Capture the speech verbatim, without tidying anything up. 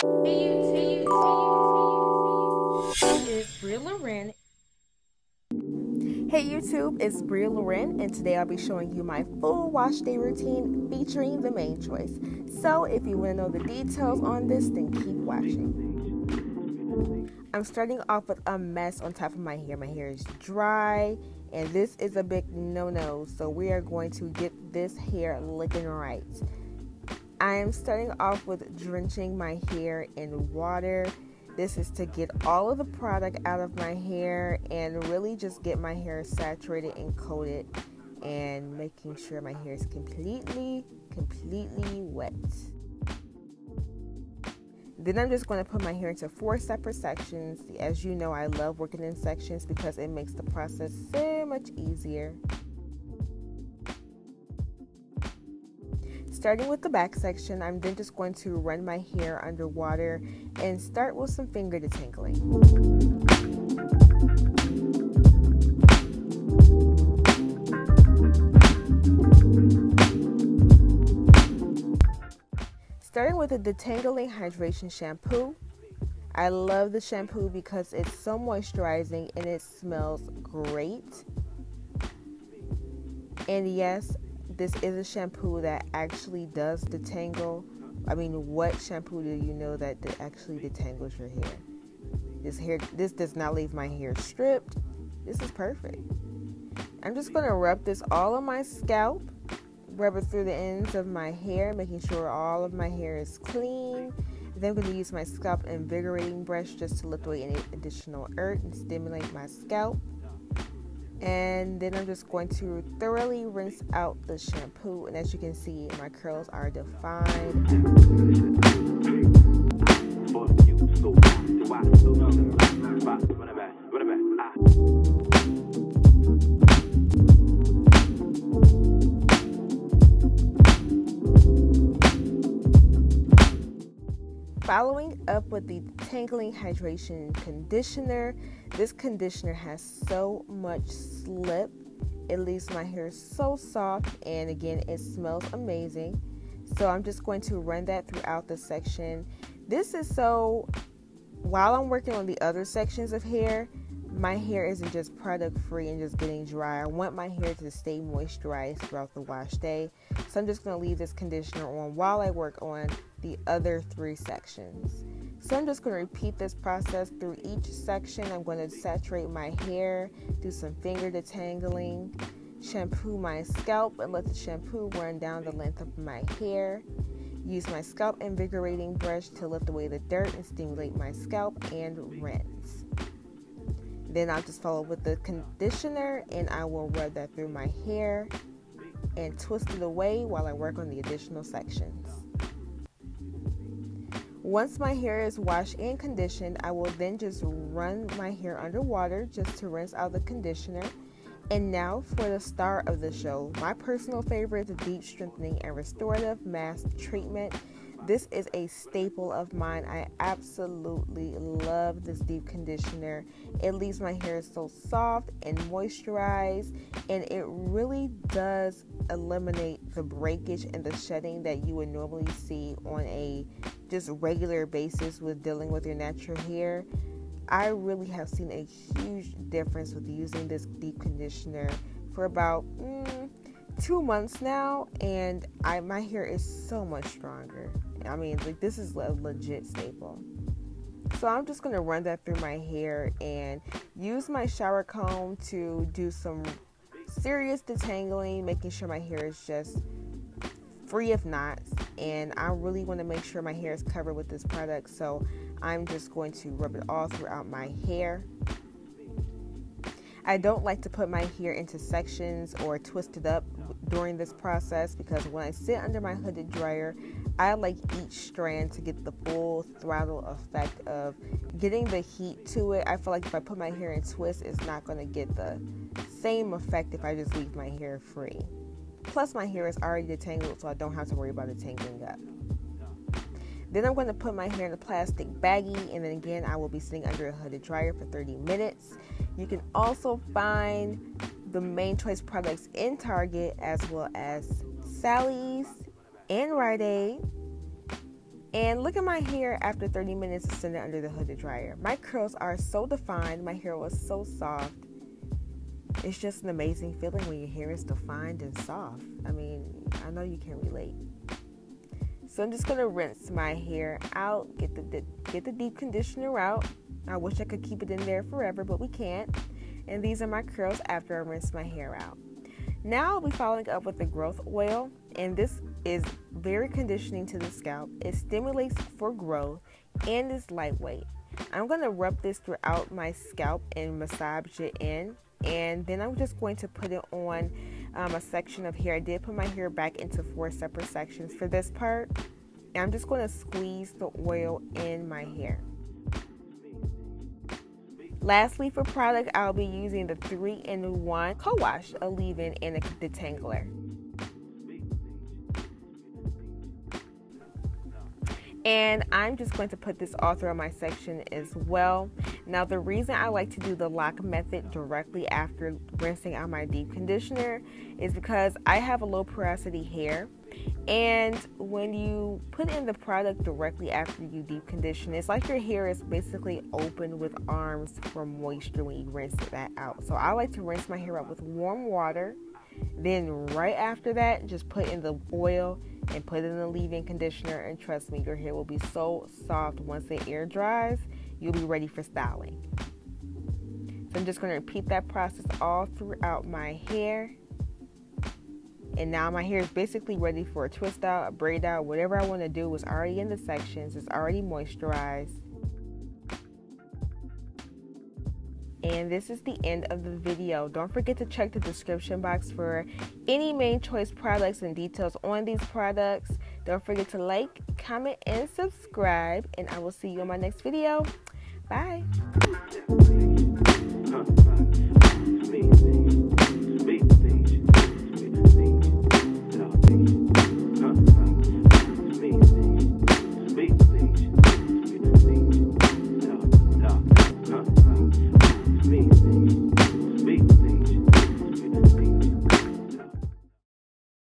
It's Bria Larine. Hey YouTube, it's Bria Larine, and today I'll be showing you my full wash day routine featuring The Mane Choice. So if you want to know the details on this, then keep watching. I'm starting off with a mess on top of my hair. My hair is dry, and this is a big no-no, so we are going to get this hair looking right. I am starting off with drenching my hair in water. This is to get all of the product out of my hair and really just get my hair saturated and coated and making sure my hair is completely, completely wet. Then I'm just going to put my hair into four separate sections. As you know, I love working in sections because it makes the process so much easier. Starting with the back section, I'm then just going to run my hair underwater and start with some finger detangling. Starting with the Detangling Hydration Shampoo. I love the shampoo because it's so moisturizing and it smells great. And yes, this is a shampoo that actually does detangle. I mean, what shampoo do you know that actually detangles your hair? This hair, this does not leave my hair stripped. This is perfect. I'm just gonna rub this all on my scalp, rub it through the ends of my hair, making sure all of my hair is clean. Then I'm gonna use my scalp invigorating brush just to lift away any additional earth and stimulate my scalp. And then I'm just going to thoroughly rinse out the shampoo, and as you can see, my curls are defined. Following up with the Detangling Hydration Conditioner. This conditioner has so much slip. It leaves my hair so soft, and again, it smells amazing. So I'm just going to run that throughout the section. This is so, while I'm working on the other sections of hair, my hair isn't just product free and just getting dry. I want my hair to stay moisturized throughout the wash day. So I'm just going to leave this conditioner on while I work on the other three sections. So I'm just going to repeat this process through each section. I'm going to saturate my hair, do some finger detangling, shampoo my scalp and let the shampoo run down the length of my hair. Use my scalp invigorating brush to lift away the dirt and stimulate my scalp and rinse. Then I'll just follow with the conditioner, and I will rub that through my hair and twist it away while I work on the additional sections. Once my hair is washed and conditioned, I will then just run my hair underwater just to rinse out the conditioner. And now for the star of the show, my personal favorite, the Deep Strengthening and Restorative Mask Treatment. This is a staple of mine. I absolutely love this deep conditioner. It leaves my hair so soft and moisturized, and it really does eliminate the breakage and the shedding that you would normally see on a just regular basis with dealing with your natural hair. I really have seen a huge difference with using this deep conditioner for about mm, two months now, and I, my hair is so much stronger. I mean, like, this is a legit staple. So I'm just going to run that through my hair and use my shower comb to do some serious detangling, making sure my hair is just free of knots. And I really want to make sure my hair is covered with this product, so I'm just going to rub it all throughout my hair. I don't like to put my hair into sections or twist it up during this process, because when I sit under my hooded dryer, I like each strand to get the full throttle effect of getting the heat to it. I feel like if I put my hair in twists, it's not going to get the same effect if I just leave my hair free. Plus, my hair is already detangled, so I don't have to worry about it tangling up. Then I'm going to put my hair in a plastic baggie, and then again, I will be sitting under a hooded dryer for thirty minutes. You can also find the Mane Choice products in Target, as well as Sally's and Rite Aid And look at my hair after thirty minutes of sitting under the hooded dryer. My curls are so defined. My hair was so soft. It's just an amazing feeling when your hair is defined and soft. I mean, I know you can relate. So I'm just going to rinse my hair out, get the, the get the deep conditioner out. I wish I could keep it in there forever, but we can't. And these are my curls after I rinse my hair out. Now I'll be following up with the growth oil, and this is very conditioning to the scalp. It stimulates for growth and is lightweight. I'm going to rub this throughout my scalp and massage it in, and then I'm just going to put it on um, a section of hair. I did put my hair back into four separate sections for this part, and I'm just going to squeeze the oil in my hair. Lastly, for product, I'll be using the three in one co-wash, a leave-in, and a detangler. And I'm just going to put this all through my section as well. Now, the reason I like to do the lock method directly after rinsing out my deep conditioner is because I have a low porosity hair. And when you put in the product directly after you deep condition, it's like your hair is basically open with arms for moisture when you rinse that out. So I like to rinse my hair up with warm water. Then right after that, just put in the oil and put in the leave-in conditioner. And trust me, your hair will be so soft once the air dries, you'll be ready for styling. So I'm just going to repeat that process all throughout my hair. And now my hair is basically ready for a twist out, a braid out, whatever I want to do. It's already in the sections. It's already moisturized. And this is the end of the video. Don't forget to check the description box for any Mane Choice products and details on these products. Don't forget to like, comment, and subscribe. And I will see you in my next video. Bye.